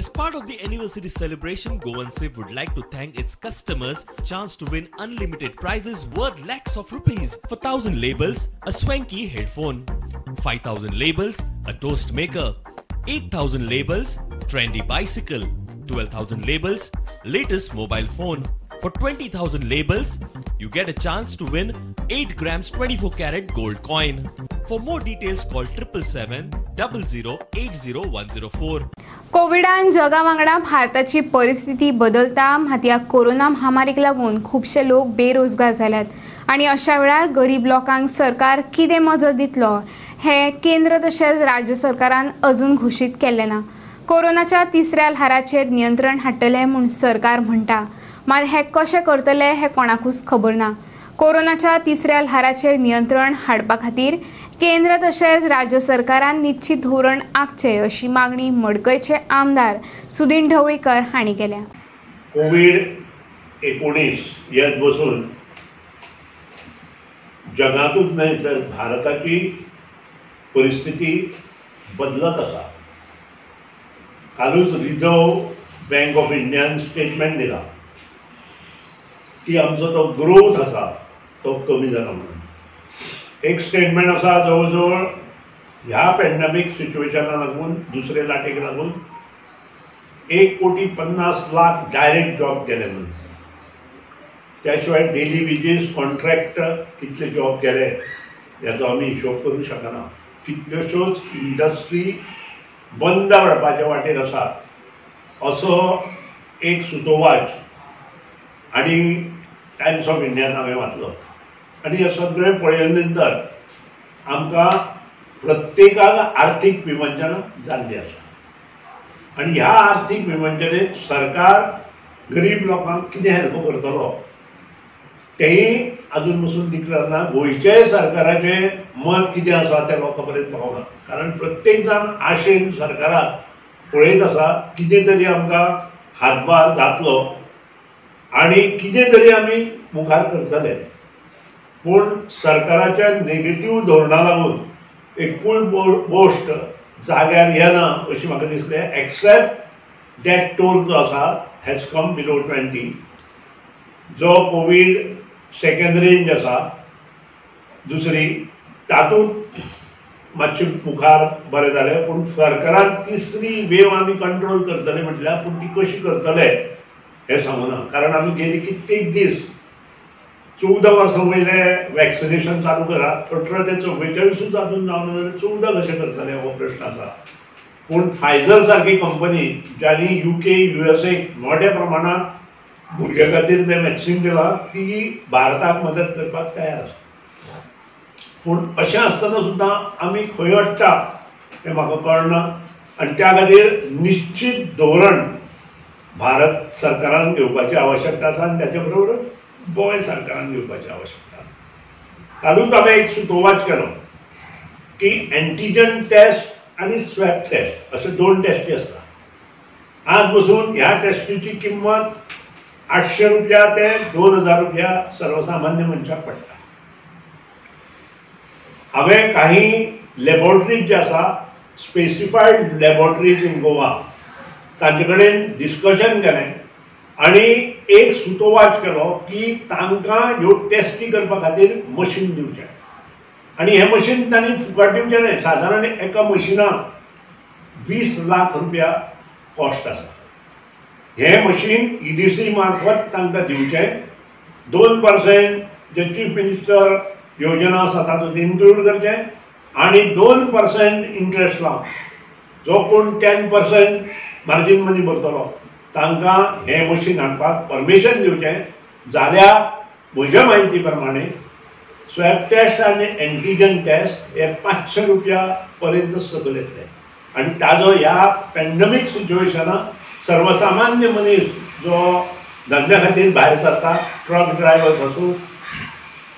As part of the anniversary celebration, Govansiv would like to thank its customers chance to win unlimited prizes worth lakhs of rupees. For 1000 labels, a swanky headphone. 5000 labels, a toast maker. 8000 labels, trendy bicycle. 12,000 labels, latest mobile phone. For 20,000 labels, you get a chance to win 8 grams 24 karat gold coin. For more details, call 777 00 80104. कोविडान जगा वांगडा भारताची परिस्थिती बदलता हात्या corona महामारीक लागून खूबशे लोक बेरोजगार जाल्यात आणि अशा वेळार गरीब लोकांक सरकार कितें मजत दितलो हे केंद्र तशेंच राज्य सरकारान अजून घोषित केले ना. कोरोनाच्या तिसऱ्या लहराचेर नियंत्रण हाडटले म्हूण सरकार म्हणटा, मात हे कशें करतले हे कोणाकूच खबर ना. कोरोनाच्या तिसऱ्या लहराचेर नियंत्रण हाडपा खातीर केंद्र तशेंच राज्य सरकारान निश्चित धोरण आखचें अशी मागणी मडकयचे आमदार सुदीन ढवळीकर हांणी केल्या. कोविड-19 येत बसून जगातूच न्हय तर भारताची परिस्थिती बदलत आसा. कालूच रिझर्व बँक ऑफ इंडियान स्टेटमेंट दिला की आमचो तो ग्रोथ आसा तो कमी जाला म्हणून. एक स्टेटमेंट आसा जवळ जवळ ह्या पॅन्डेमिक सिच्युएशनाक लागून दुसरे लाटेक लागून 1,50,00,000 डायरेक्ट जॉब केले म्हणून. त्या शिवाय डेली वेजीस कॉन्ट्रॅक्ट कितले जॉब केले याचो आमी हिशोब करूं शकना. कितल्योश्योच इंडस्ट्री बंद पडपाच्या वाटेर आसा असो एक सुतोवाच आणि टाइम्स ऑफ इंडियान हांवें वाचलो. आणि हे सगळे पळय नंतर आमकां प्रत्येकाला आर्थिक विमंचना जाल्ली आसा आणि ह्या आर्थिक विमंचनेत सरकार गरीब लोकांक कितें हेल्प करतलो तेंय अजून बसून डिक्लेर ना. गोंयचे सरकाराचे मत कितें आसा ते लोकां पर्यंत पावना, कारण प्रत्येक जाण आशेन सरकाराक पळयत आसा कितें तरी आमकां हातभार जातलो आणि कितें तरी आमी मुखार करतले. पूण सरकाराच्या नेगेटिव्ह धोरणा लागून एकूय गोष्ट जाग्यार येना अशी म्हाका दिसलें, एक्सेप्ट दॅट टोल जो आसा हॅज कम बिलो 20 जो कोविड सेकंड रेंज आसा दुसरी तातूंत मातशे मुखार बरें जालें. पूण सरकारान तिसरी वेव आमी कंट्रोल करतले म्हटल्यार पूण ती कशी करतले हे सांगूना, कारण आमी गेली कित्येक दीस 14 वर्सां वयले वॅक्सिनेशन चालू करा 18 ते 44 तातूंत जावन 14 कशें करतले हो प्रश्न आसा. पूण फायझर सारकी कंपनी ज्यांनी UK, USA मोठ्या प्रमाणात भुरग्यां खातीर जे वॅक्सिन दिलां ती भारताक मदत करपाक तयार आसा. पूण अशें आसतना सुद्दां आमी खंय अडटा हें म्हाका कळना आनी त्या खातीर निश्चित धोरण भारत सरकारान घेवपाची आवश्यकता आसा आनी ताचे बरोबर गोंय सरकारान घेवपाची आवश्यकता आसा. कालूच हांवें एक सुतोवाच केलो की एंटीजन टेस्ट आनी स्वॅब टेस्ट अशे 2 टेस्टी आसता. आज बसून ह्या टेस्टीची किंमत 800 रुपया ते 2000 रुपया सर्वसामान्य मनशाक पडटा. हांवें काही लॅबॉरेटरीज जे आसा स्पेसिफायड लॅबॉरेटरीज इन गोवा तांचे कडेन डिस्कशन केलें आणि एक सुतोवाच केलो की तांकां ह्यो टेस्टी करपा खातीर मशीन दिवचें आणि हे मशीन तांणी फुकट दिवचें न्हय. सादारण एका मशिनाक 20 लाख रुपया कॉस्ट आसा. हे मशीन EDC मार्फत तांकां दिवचें. 2% जे चीफ मिनिस्टर योजना आसा तातूंत इन्क्लूड करचें आणि 2% इंट्रस्ट लावन जो कोण 10% मार्जिन मनी भरतलो तांकां हे मशीन हाडपाक परमिशन दिवचें. जाल्यार म्हज्या म्हायती प्रमाणे स्वॅब टेस्ट आनी एंटीजन टेस्ट हे 500 रुपया पर्यंत सकयल येतले आनी ताजो ह्या पॅन्डेमीक सिच्युएशनाक सर्वसामान्य मनीस जो धंद्या खातीर भायर सरता ट्रक ड्रायव्हर्स आसूं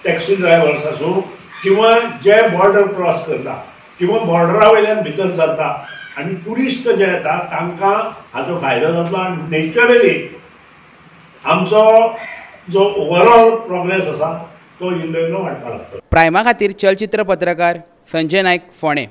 टॅक्सी ड्रायव्हर्स आसूं किंवा जे बॉर्डर क्रॉस करता किंवा बॉर्डरा वयल्यान भितर सरता आणि टुरिस्ट जे येतात तांकां हाचो फायदो जाता. आनी नॅचरली आमचो जो ओवरऑल प्रोग्रेस आसा तो इल्लो इल्लो वाडपाक लागता. प्रायमा खातीर चलचित्र पत्रकार संजय नायक फोणे.